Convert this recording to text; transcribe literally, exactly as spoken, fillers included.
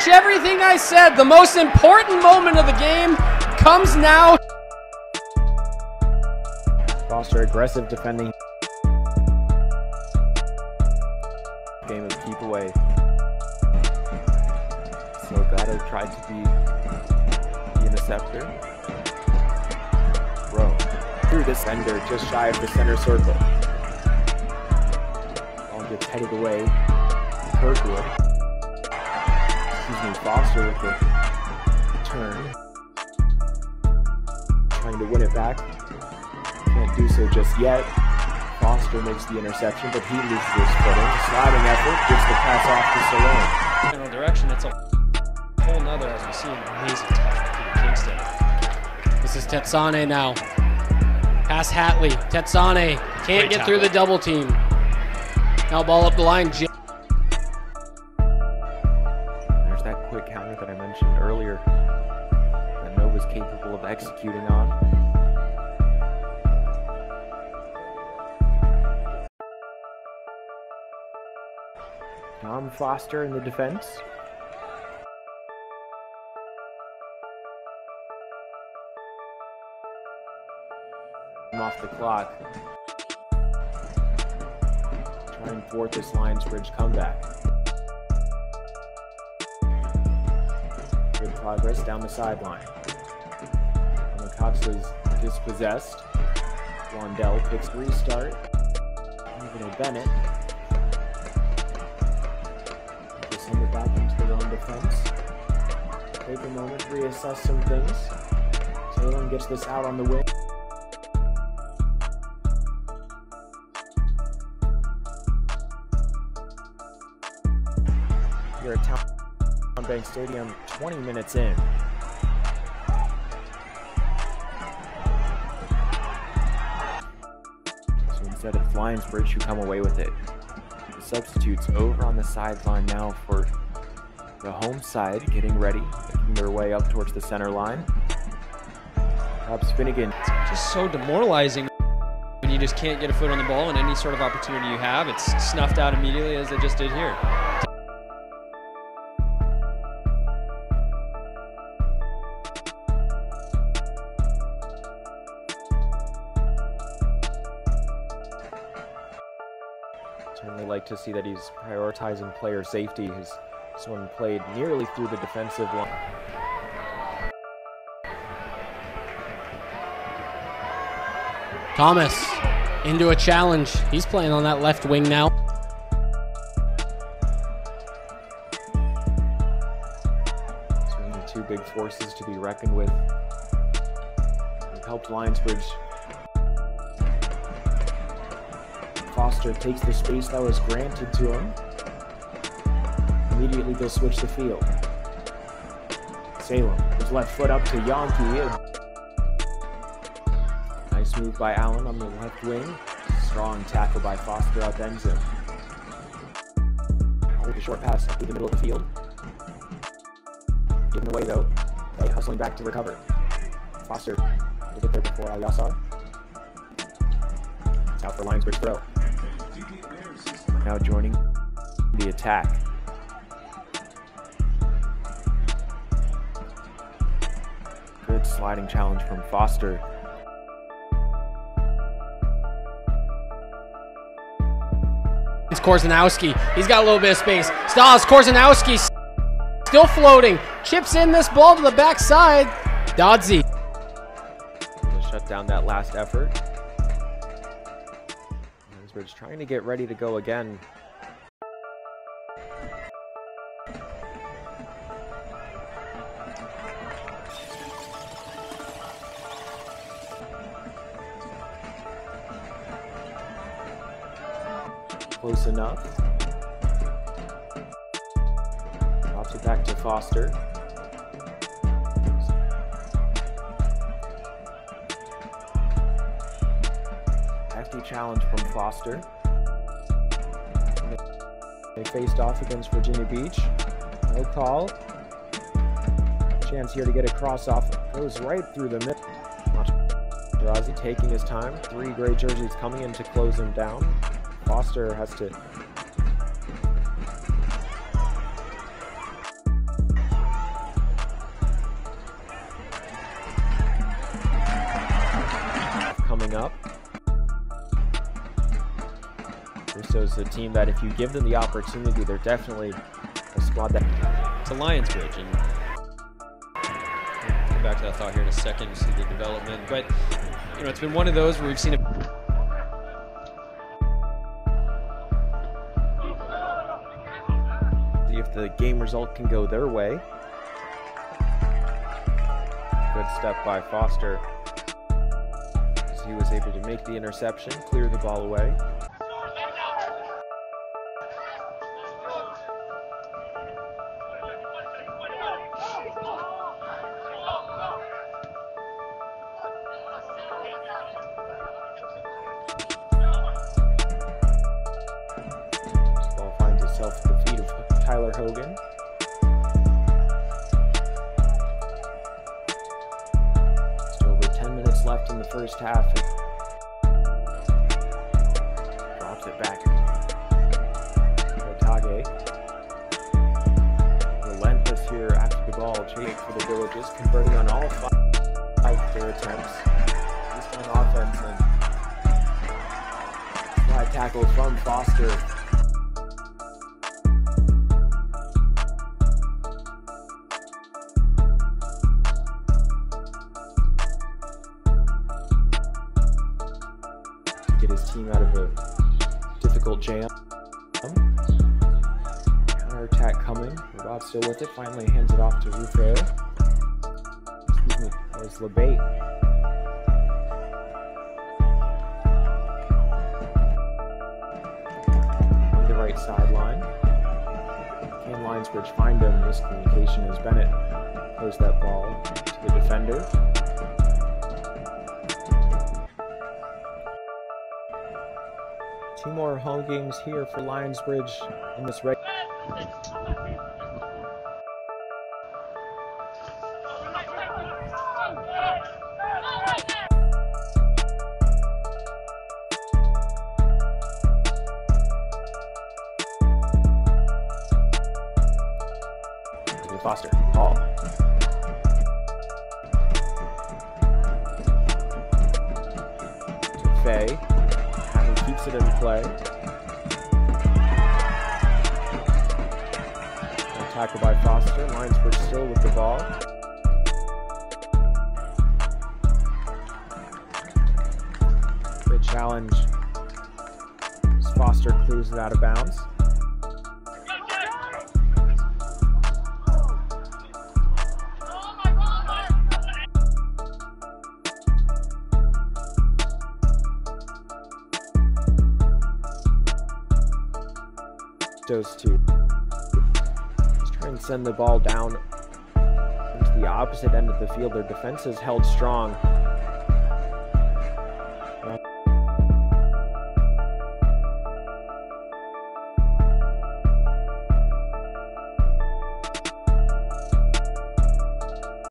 much everything I said. The most important moment of the game comes now. Foster aggressive defending. Game of keep away. So gotta try to be the interceptor. Bro, through the center, just shy of the center circle. All gets headed away. Kirkwood. Excuse me, Foster with the turn. Trying to win it back. Can't do so just yet. Foster makes the interception, but he loses his footing. Sliding effort, gets the pass off to Salone. In a direction that's a whole nother, as we see an amazing touch from Kingston. This is Tetsane now. Pass Hatley. Tetsane can't Great get tackle. Through the double team. Now ball up the line. There's that quick counter that I mentioned earlier that Nova's capable of executing on. Tom Foster in the defense. I'm off the clock. Try and thwart this Lionsbridge comeback. Good progress down the sideline. When Cox was dispossessed, Wondell picks the restart. Even a Bennett. Send it back into their own defense. Take a moment, reassess some things. Salone gets this out on the wing. You're at Town on Bank Stadium, twenty minutes in. So instead of Lionsbridge, you come away with it. Substitutes over on the sideline now for the home side, getting ready, making their way up towards the center line. Rob Finnegan. It's just so demoralizing when you just can't get a foot on the ball in any sort of opportunity you have. It's snuffed out immediately as they just did here. Certainly like to see that he's prioritizing player safety. His swing played nearly through the defensive line. Thomas into a challenge. He's playing on that left wing now. Between the two big forces to be reckoned with. It helped Lionsbridge. Foster takes the space that was granted to him. Immediately they'll switch the field. Salem, his left foot up to Yonke. Nice move by Allen on the left wing. Strong tackle by Foster upends him. With a short pass through the middle of the field. Given away though, they hustling back to recover. Foster will get there before Al-Yasar. It's out for Lionsbridge throw. Now joining the attack. Good sliding challenge from Foster. It's Korzeniowski. He's got a little bit of space. Stas Korzeniowski still floating. Chips in this ball to the backside. Dodsey. Shut down that last effort. Lionsbridge trying to get ready to go again. Close enough. Drops it back to Foster. Hefty challenge from Foster. They faced off against Virginia Beach. No call. Chance here to get a cross off. Goes right through the middle. Drazi taking his time. Three gray jerseys coming in to close him down. Foster has to is a team that if you give them the opportunity, they're definitely a squad that... To Lionsbridge, and we'll come back to that thought here in a second, to see the development, but you know, it's been one of those where we've seen a... If the game result can go their way. Good step by Foster. As he was able to make the interception, clear the ball away. This ball finds itself at the feet of Tyler Hogan. Just over ten minutes left in the first half. Drops it back. Otage. Relentless here after the ball. Chain for the Villages, converting on all five of their attempts. Just on offense, and slide tackle from Foster. Team out of a difficult jam. Counter attack coming. Rob still with it. Finally hands it off to Rufo. Excuse me. That was Labate. On the right sideline. Can Lionsbridge find him? Miscommunication as Bennett throws that ball to the defender. Two more home games here for Lionsbridge in this regular. Foster, Paul. Faye. Keeps it in play. A tackle by Foster. Lionsbridge still with the ball. The challenge. Foster clears it out of bounds. Those two. Just trying to send the ball down into the opposite end of the field. Their defense is held strong.